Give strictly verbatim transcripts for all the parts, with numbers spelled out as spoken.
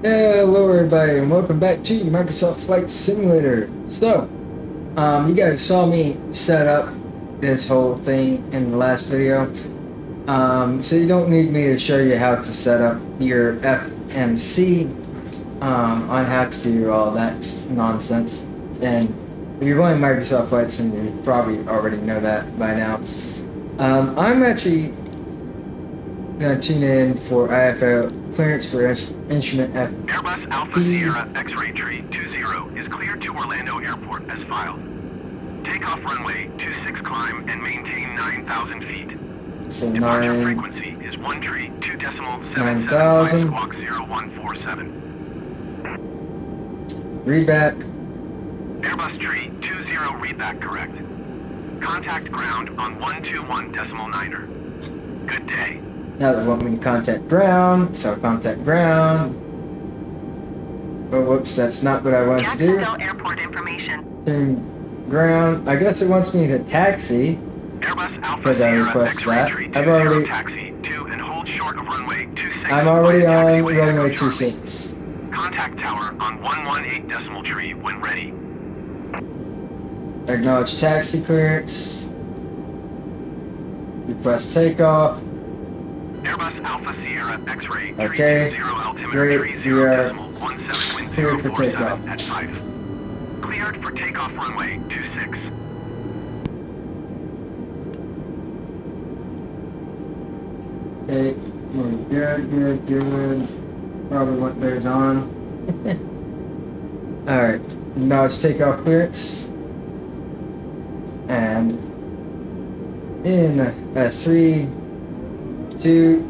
Hello everybody and welcome back to Microsoft Flight Simulator. So, um, you guys saw me set up this whole thing in the last video. Um, so you don't need me to show you how to set up your F M C um, on how to do all that nonsense. And if you're running Microsoft Flight Simulator, you probably already know that by now. Um, I'm actually going to tune in for I F R. Clearance for instrument F. Airbus Alpha Sierra X-ray tree two zero is clear to Orlando Airport as filed. Takeoff runway two six, climb and maintain nine thousand feet. So departure nine, frequency is one tree two decimal seven seven squawk zero one four seven. Read back. Airbus tree two zero read back correct. Contact ground on one two one decimal niner. Good day. Now they want me to contact ground, so I'll contact ground. Oh, whoops, that's not what I wanted to do. Jacksonville Airport information. Turn ground. I guess it wants me to taxi. Airbus Alpha because I request that. I've already. Taxi two and hold short of runway two six. I'm already on runway two six. Contact tower on one one eight decimal tree when ready. Acknowledge taxi clearance. Request takeoff. Airbus Alpha Sierra X-ray okay. three zero altimeter three zero one seven wind zero four seven at five. Cleared for takeoff runway two six. Okay, good, good, good. Probably want those on. All right, now it's takeoff clearance, and in a three. Two,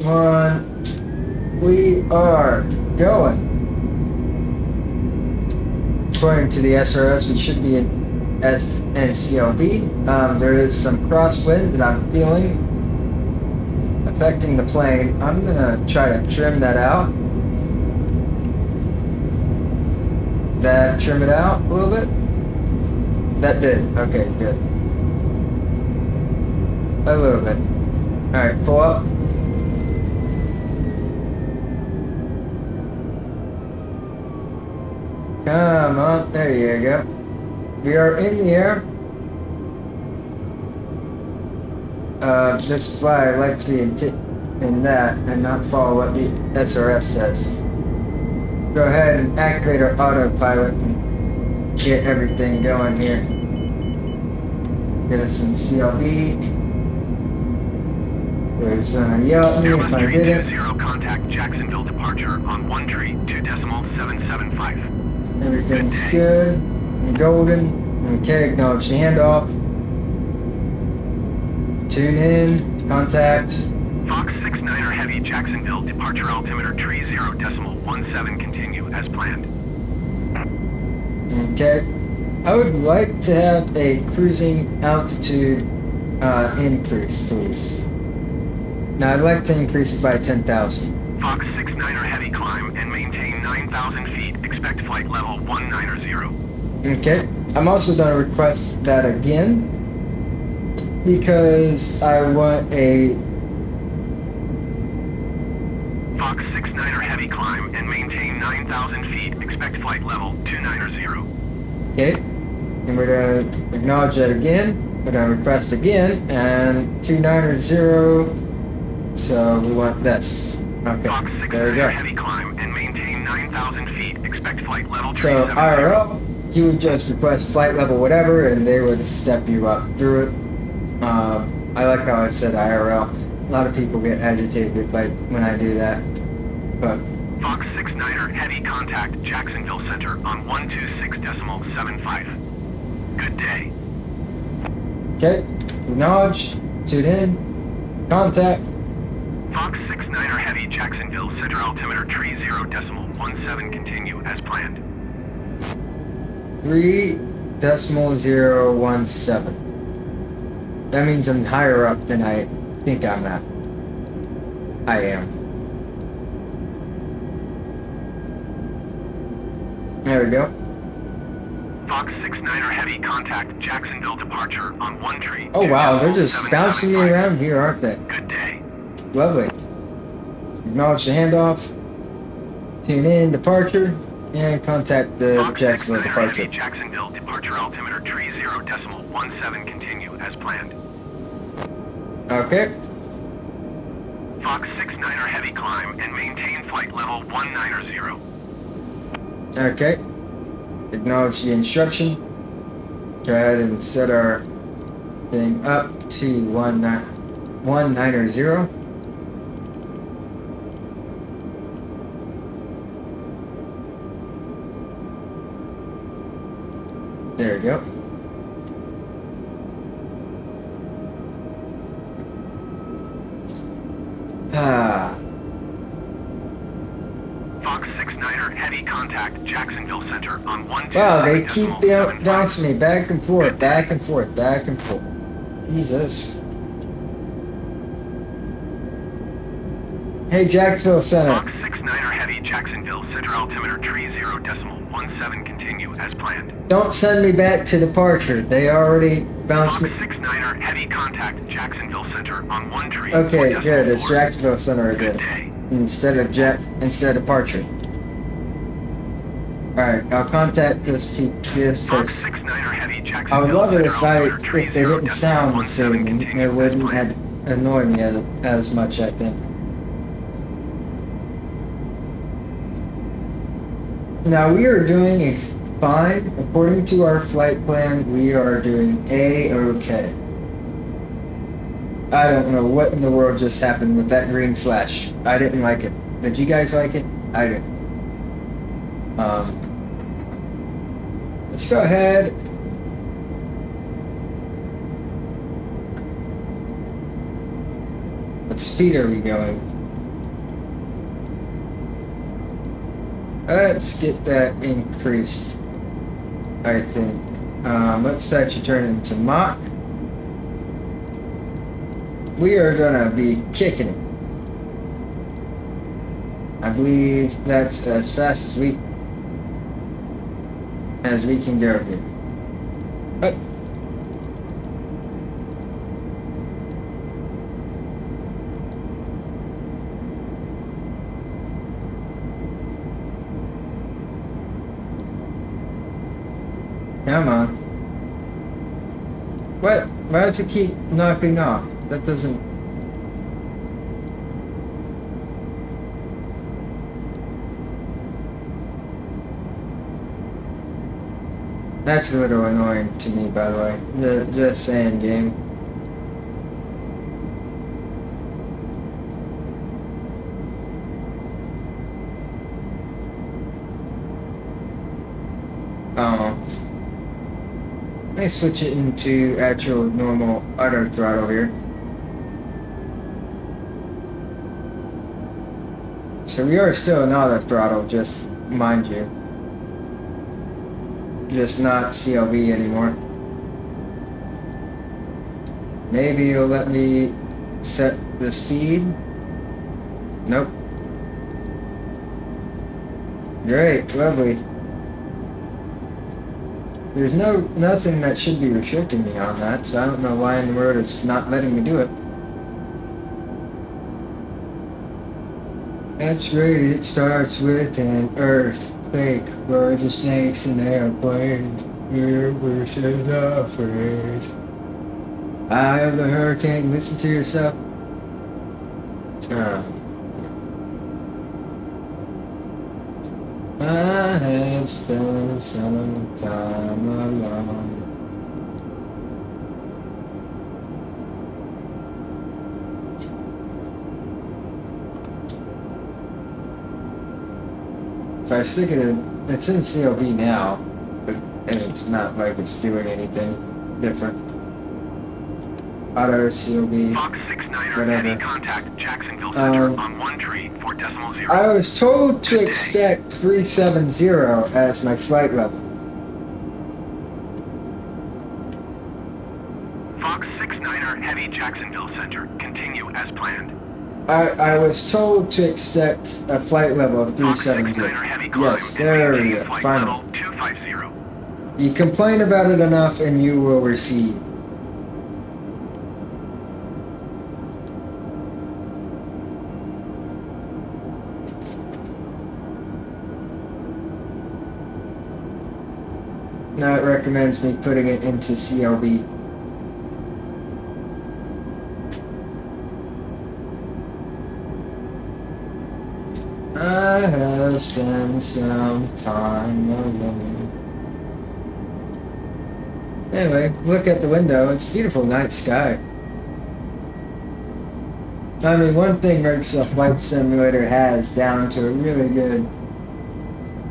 one, we are going. According to the S R S, we should be in S and C L B. Um, there is some crosswind that I'm feeling affecting the plane. I'm gonna try to trim that out. That trim it out a little bit. That did. Okay, good. A little bit. Alright, pull up. Come on, there you go. We are in the air. Uh, this is why I like to be in, in that and not follow what the S R S says. Go ahead and activate our autopilot and get everything going here. Get us in C L B. There's uh, yeah, Airbus if I tree did two zero, contact Jacksonville departure on one tree two decimal seven seven five. Everything's good, good and golden. Okay, acknowledge the handoff. Tune in, contact. Fox six niner heavy Jacksonville departure altimeter tree zero decimal one seven continue as planned. Okay, I would like to have a cruising altitude uh, increase, please. Now I'd like to increase it by ten thousand. Fox six niner heavy climb and maintain nine thousand feet. Expect flight level one niner zero. Okay. I'm also going to request that again because I want a... Fox six niner heavy climb and maintain nine thousand feet. Expect flight level two niner zero. Okay. And we're going to acknowledge that again. We're going to request again and two niner zero... So we want this. Okay, Fox six there we go. Heavy climb and maintain nine thousand feet. Expect flight level so I R L, you would just request flight level whatever, and they would step you up through it. Uh, I like how I said I R L. A lot of people get agitated like when I do that. But Fox six niner heavy contact Jacksonville center on one two six decimal seven five. Good day. Okay, acknowledge. Tune in. Contact. Fox six niner heavy Jacksonville center altimeter tree zero decimal one seven continue as planned. Three decimal zero one seven. That means I'm higher up than I think I'm at. I am. There we go. Fox six niner heavy contact Jacksonville departure on one tree. Oh wow, they're just bouncing me around here, aren't they? Good day. Lovely. Acknowledge the handoff. Tune in, departure, and contact the Jacksonville departure. Jacksonville departure altimeter tree zero decimal one seven continue as planned. Okay. Fox six niner heavy climb and maintain flight level one niner zero. Okay. Acknowledge the instruction. Go ahead and set our thing up to one nine one niner zero. There we go. Ah. Fox six niner heavy contact Jacksonville center on one. Wow, they keep bouncing me back and forth, back and forth, back and forth. Jesus. Hey, Jacksonville center. Fox six niner heavy Jacksonville center altimeter tree zero decimal one seven continue as planned. Don't send me back to departure. They already bounced me. Six niner heavy contact Jacksonville center on one tree. Okay, good. It's Jacksonville center again. Instead of jet, instead of departure. All right, I'll contact this this person. I would love it if I if they didn't sound the same. It wouldn't have annoyed me as, as much, I think. Now we are doing ex fine. According to our flight plan, we are doing A-okay. I don't know what in the world just happened with that green flash. I didn't like it. Did you guys like it? I didn't. Um, let's go ahead. What speed are we going? Let's get that increased, I think. Um, let's actually turn into Mach. We are gonna be kicking it. I believe that's as fast as we as we can go here. But come on. What? Why does it keep knocking off? That doesn't... That's a little annoying to me, by the way. The, just saying, game. Let me switch it into actual normal auto throttle here. So we are still in auto throttle, just mind you. Just not C L B anymore. Maybe it'll let me set the speed. Nope. Great, lovely. There's no nothing that should be restricting me on that, so I don't know why in the world it's not letting me do it. That's great, it starts with an earthquake, birds of snakes in the airplane, we were so afraid. Eye of the hurricane, listen to yourself. Uh. I have spent some time alone. If I stick it in, it's in C L B now, but, and it's not like it's doing anything different. Auto C L B. Fox six niner heavy contact Jacksonville center um, on one tree for decimal zero. I was told to expect three seven zero as my flight level. Fox six niner heavy Jacksonville center continue as planned. I I was told to expect a flight level of three seven zero. Yes, there we go. Final. You complain about it enough, and you will receive. Now it recommends me putting it into C L B. I have spent some time alone. Anyway, look at the window. It's a beautiful night sky. I mean, one thing Microsoft Flight Simulator has down to a really good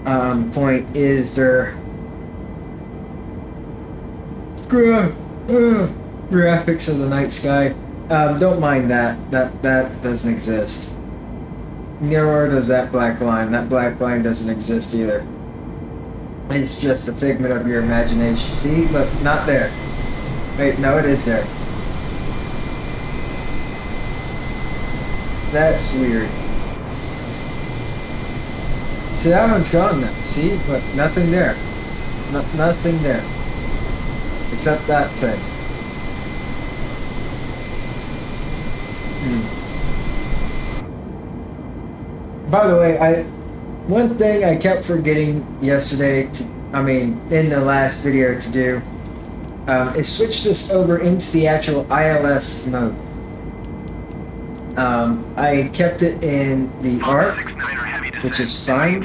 um, point is their gra uh, graphics of the night sky. Um, don't mind that. That that doesn't exist. Nowhere does that black line. That black line doesn't exist either. It's just a figment of your imagination. See? Look, not there. Wait, no, it is there. That's weird. See, that one's gone now. See? Look, nothing there. No, nothing there. Except that thing. Hmm. By the way, I one thing I kept forgetting yesterday, to, I mean, in the last video to do, um, is switch this over into the actual I L S mode. Um, I kept it in the ARC, which is fine.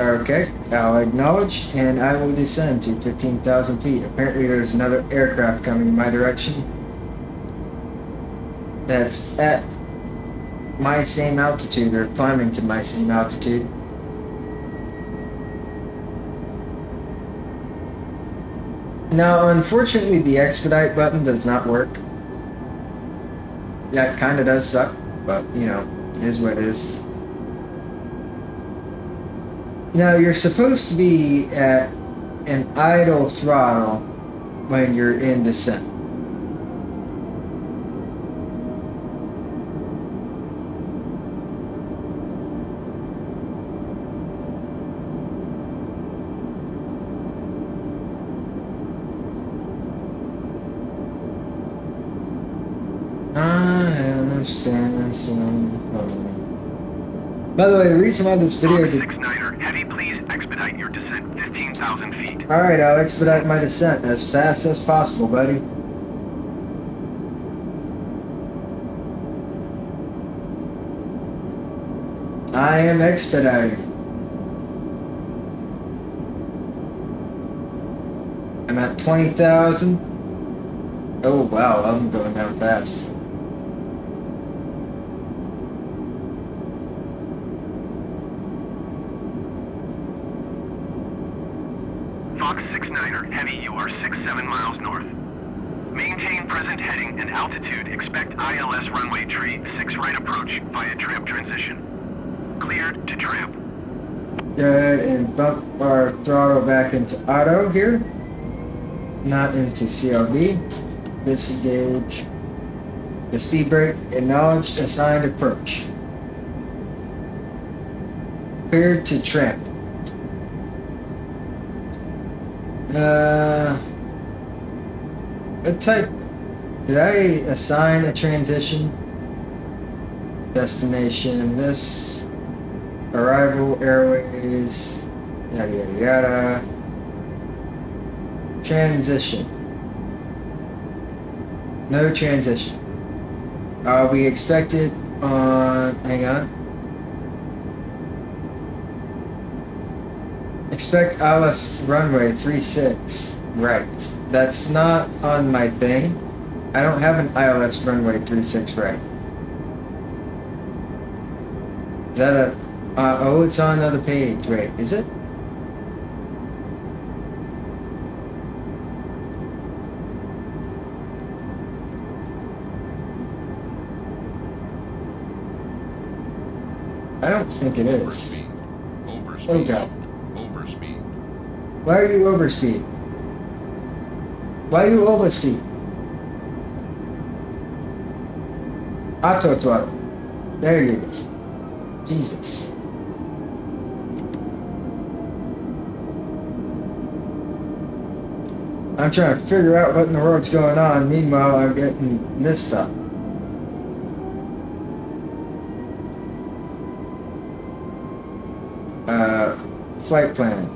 Okay, I'll acknowledge, and I will descend to fifteen thousand feet. Apparently there's another aircraft coming in my direction. That's at my same altitude, or climbing to my same altitude. Now, unfortunately, the expedite button does not work. Yeah, it kinda does suck, but, you know, it is what it is. Now, you're supposed to be at an idle throttle when you're in descent. By the way, the reason why this video did... Heavy, please expedite your descent fifteen thousand feet. Alright, I'll expedite my descent as fast as possible, buddy. I am expediting. I'm at twenty thousand. Oh wow, I'm going down fast. Bump our throttle back into auto here, not into C L B. Disengage the speed brake. Acknowledge assigned approach. Cleared to tramp. Uh, a type. Did I assign a transition? Destination. This arrival airways. Yada yada yada. Transition. No transition. Uh, we expected on. Hang on. Expect I L S runway three six. Right. That's not on my thing. I don't have an I L S runway three six right. Is that a. Uh, oh, it's on another page. Wait, is it? I don't think it is. Overspeed. Oh god. Overspeed. Why are you overspeed? Why are you overspeed? Auto throttle. There you go. Jesus. I'm trying to figure out what in the world's going on. Meanwhile, I'm getting this stuff. Uh, Flight plan.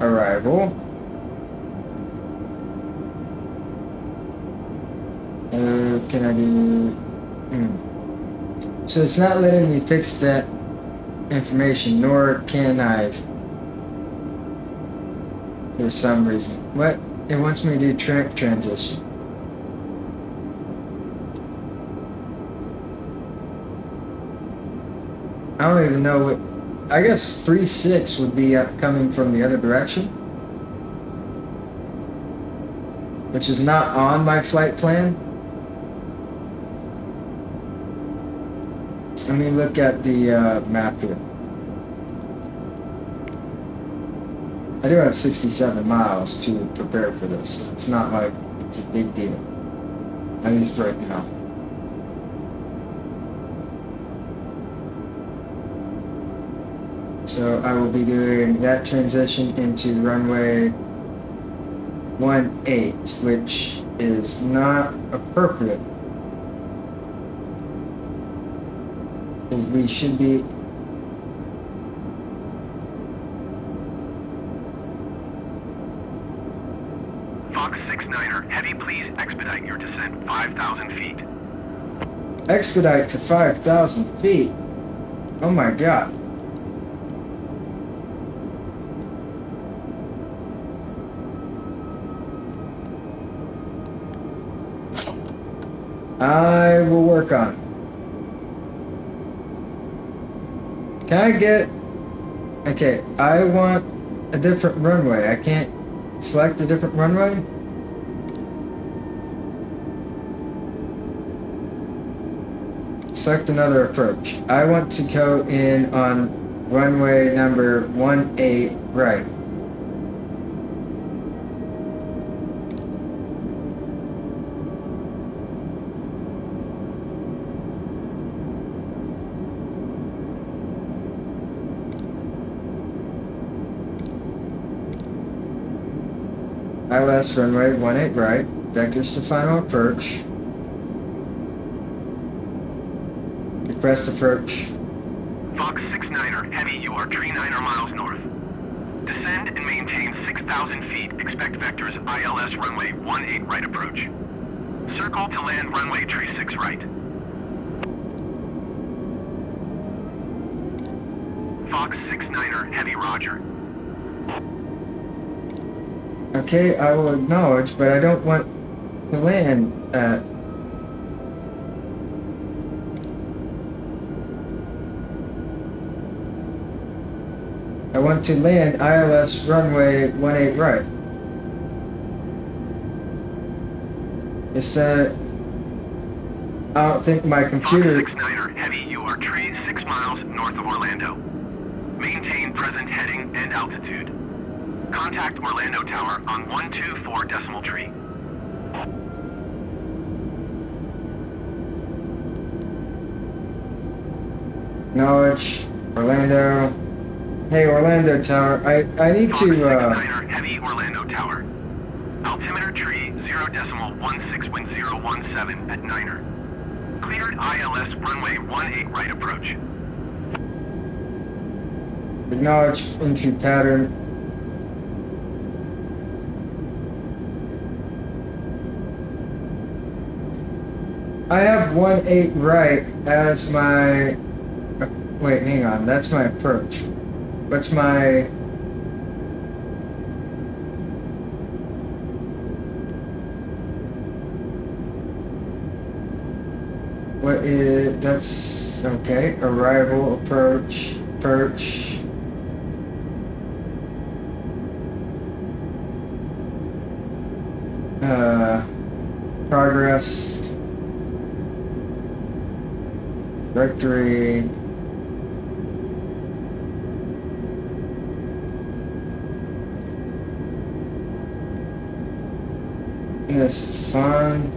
Arrival. Uh, can I do... Hmm. So it's not letting me fix that information, nor can I. For some reason. What? It wants me to do track transition. I don't even know what... I guess three six would be uh, coming from the other direction, which is not on my flight plan. Let me look at the uh, map here. I do have sixty-seven miles to prepare for this. It's not like it's a big deal, at least right now. So I will be doing that transition into runway one eight, which is not appropriate. We should be... Fox six niner, heavy, please expedite your descent five thousand feet. Expedite to five thousand feet? Oh my god. I will work on it. Can I get... Okay, I want a different runway. I can't select a different runway? Select another approach. I want to go in on runway number one eight right. I L S runway one eight right, vectors to final approach, request approach. Fox six niner, heavy, you are three niner miles north. Descend and maintain six thousand feet, expect vectors I L S runway one eight right approach. Circle to land runway three six right. Fox six niner, heavy, roger. Okay, I will acknowledge, but I don't want to land at... I want to land I L S runway one eight right. It's that... I don't think my computer... Fox six niner, heavy, you are tree six miles north of Orlando. Maintain present heading and altitude. Contact Orlando Tower on one two four decimal tree. Knowledge, Orlando. Hey, Orlando Tower. I I need Fox to. Uh, six niner, heavy, Orlando Tower. Altimeter tree zero decimal one six one zero one seven at niner. Cleared I L S runway one eight right approach. Acknowledge entry pattern. I have one eight right as my... Wait, hang on. That's my approach. What's my... What is... That's... Okay. Arrival, approach, approach... Uh... Progress... Directory. This is fine.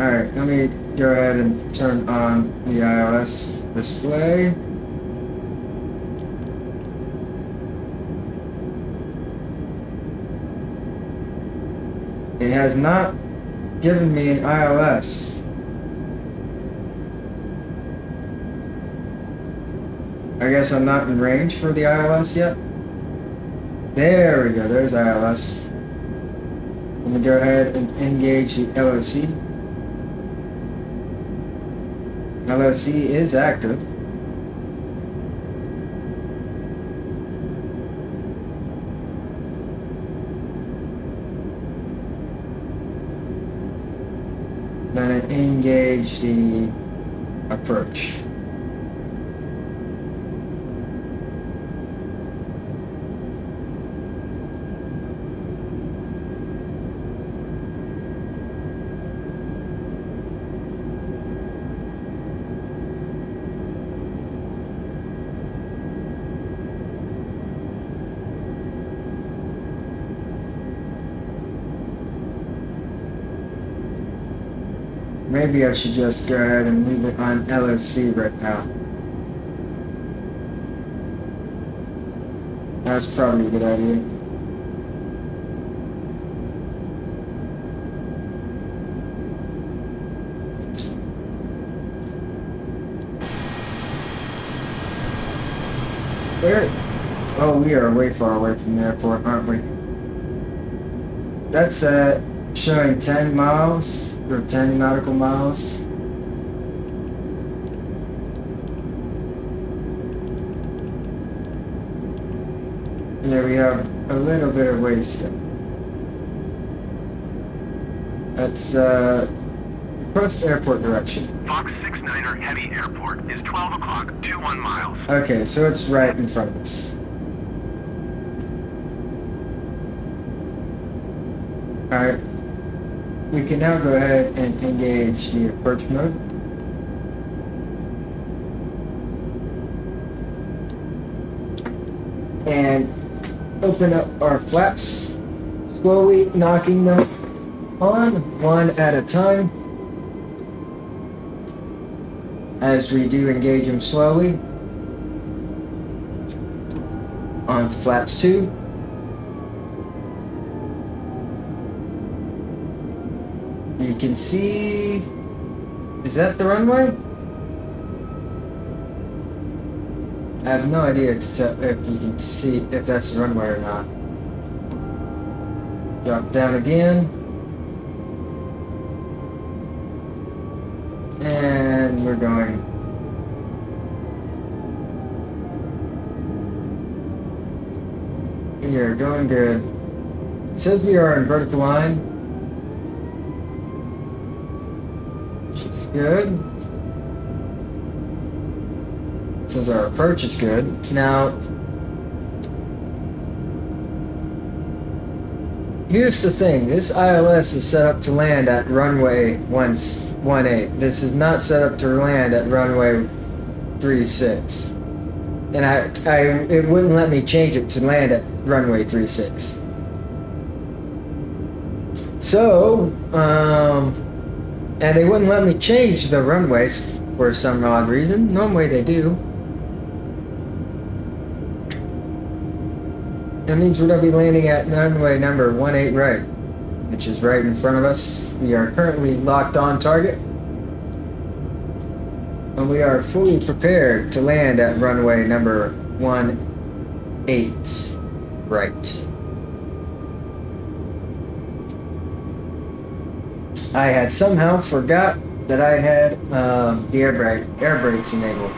Alright, let me go ahead and turn on the I L S display. It has not given me an I L S. I guess I'm not in range for the I L S yet. There we go, there's I L S. I'm going to go ahead and engage the L F C. L F C is active. Then I engage the approach. Maybe I should just go ahead and leave it on L F C right now. That's probably a good idea. Where? Oh, we are way far away from the airport, aren't we? That's uh, showing ten miles. Or ten nautical miles. Yeah, we have a little bit of ways to go. That's uh, across the airport direction. Fox six niner Heavy Airport is twelve o'clock, twenty-one miles. Okay, so it's right in front of us. Alright. We can now go ahead and engage the approach mode. And open up our flaps, slowly knocking them on one at a time. As we do engage them slowly, onto flaps two. You can see... Is that the runway? I have no idea to tell if you can see if that's the runway or not. Drop down again. And we're going. We are going good. It says we are in vertical line. Good. Since our approach is good. Now, here's the thing. This I L S is set up to land at runway one eight. This is not set up to land at runway three six. And I, I, it wouldn't let me change it to land at runway three six. So, um... and they wouldn't let me change the runways for some odd reason. Normally they do. That means we're going to be landing at runway number one eight right, which is right in front of us. We are currently locked on target. And we are fully prepared to land at runway number one eight right. I had somehow forgot that I had um, the air brake, air brakes enabled.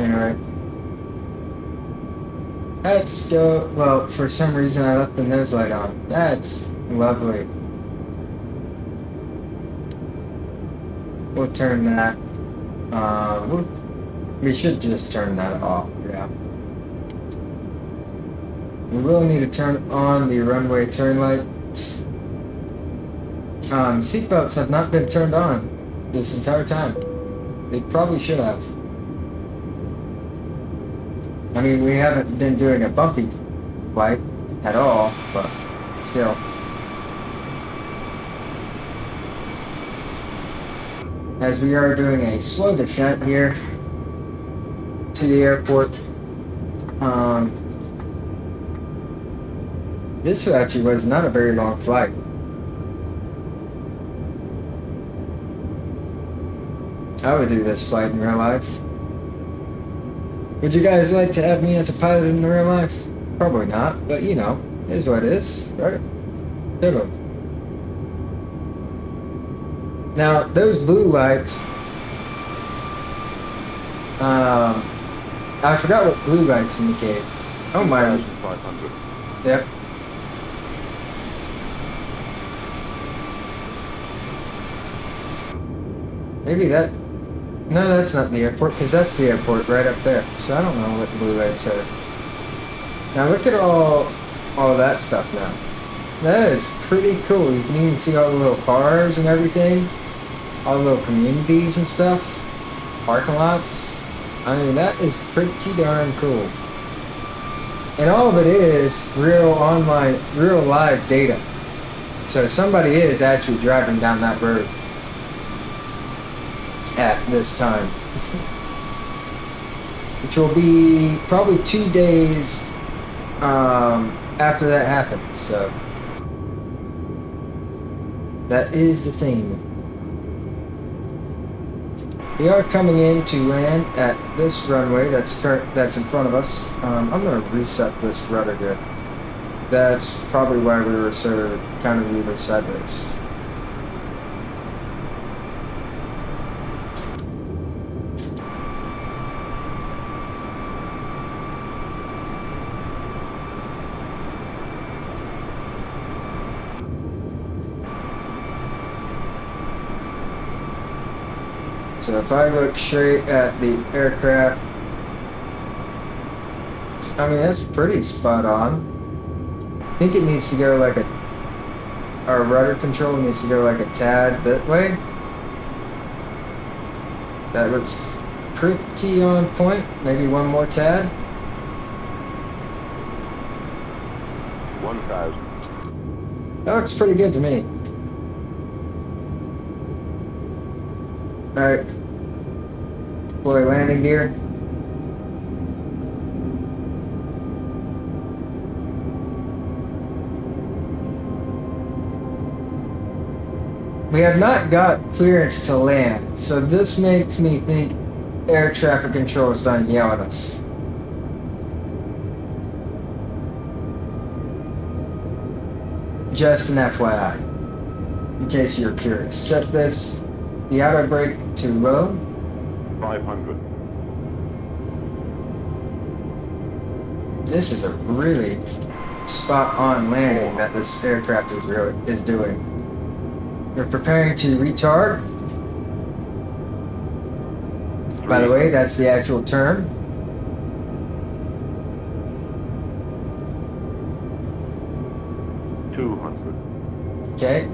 Alright. Let's go. Well, for some reason I left the nose light on. That's lovely. We'll turn that. Uh, we'll We should just turn that off, yeah. We will need to turn on the runway turn light. Um, Seatbelts have not been turned on this entire time. They probably should have. I mean, we haven't been doing a bumpy flight at all, but still. As we are doing a slow descent here to the airport. Um, this actually was not a very long flight. I would do this flight in real life. Would you guys like to have me as a pilot in real life? Probably not, but you know, it is what it is, right? Totally. Now, those blue lights, um, I forgot what blue lights indicate. Oh my. Yep. Maybe that, no, that's not the airport, because that's the airport right up there. So I don't know what blue lights are. Now look at all, all that stuff now. That is pretty cool. You can even see all the little cars and everything. All the little communities and stuff, parking lots. I mean, that is pretty darn cool. And all of it is real online, real live data. So somebody is actually driving down that road at this time. Which will be probably two days um, after that happens. So that is the thing. We are coming in to land at this runway that's current, that's in front of us. Um, I'm going to reset this rudder here. That's probably why we were sort of kind of leaving sideways. So if I look straight at the aircraft, I mean, that's pretty spot on. I think it needs to go like a, our rudder control needs to go like a tad that way. That looks pretty on point. Maybe one more tad. One thousand. That looks pretty good to me. All right. Deploy landing gear. We have not got clearance to land, so this makes me think air traffic control is done yelling at us. Just an F Y I, in case you're curious. Set this, the auto brake to low. five hundred. This is a really spot-on landing that this aircraft is really is doing. We're preparing to retard. Three. By the way, that's the actual term. Two hundred. Okay.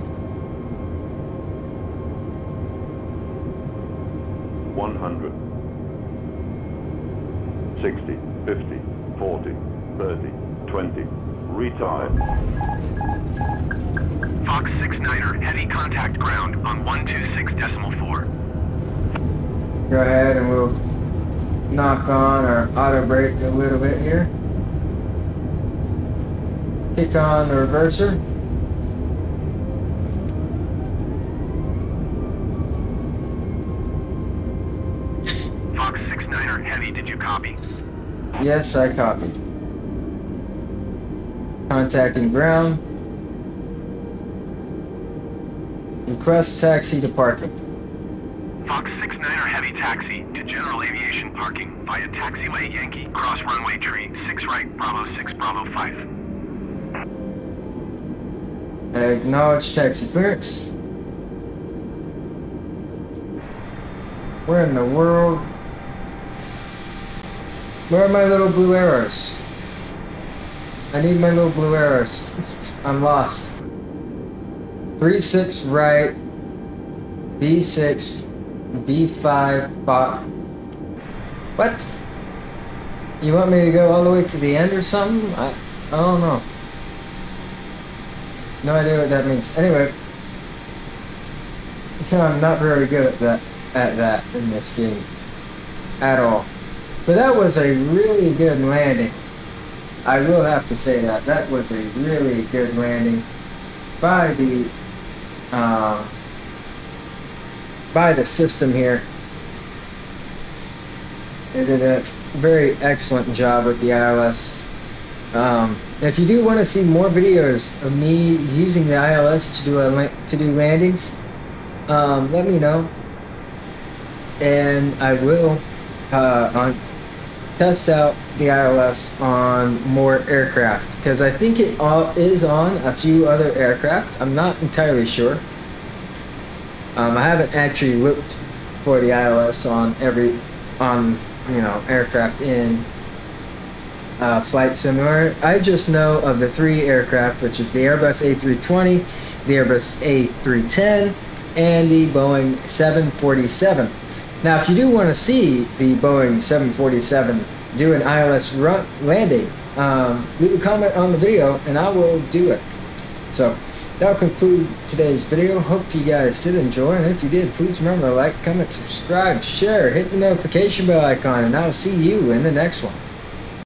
one hundred, sixty, fifty, forty, thirty, twenty, retard. Fox six niner, heavy contact ground on one two six decimal four. Go ahead and we'll knock on our auto brake a little bit here. Kick on the reverser. Yes, I copy. Contacting ground. Request taxi to parking. Fox six niner heavy taxi to general aviation parking via taxiway Yankee cross runway tree six right Bravo six Bravo five. Acknowledge taxi clearance. Where in the world? Where are my little blue arrows? I need my little blue arrows. I'm lost. three six right, B six, B five, bot. What? You want me to go all the way to the end or something? I, I don't know. No idea what that means. Anyway, I'm not very good at that, at that in this game at all. But that was a really good landing. I will have to say that. That was a really good landing by the uh, by the system here. They did a very excellent job with the I L S. Um, if you do want to see more videos of me using the I L S to do a, to do landings, um, let me know, and I will uh, on test out the I L S on more aircraft, because I think it all is on a few other aircraft. I'm not entirely sure. Um, I haven't actually looked for the I L S on every on you know aircraft in uh, Flight Simulator. I just know of the three aircraft, which is the Airbus A three twenty, the Airbus A three ten, and the Boeing seven forty-seven. Now, if you do want to see the Boeing seven forty-seven do an I L S run landing, um, leave a comment on the video and I will do it. So that'll conclude today's video. Hope you guys did enjoy, and if you did, please remember to like, comment, subscribe, share, hit the notification bell icon, and I'll see you in the next one.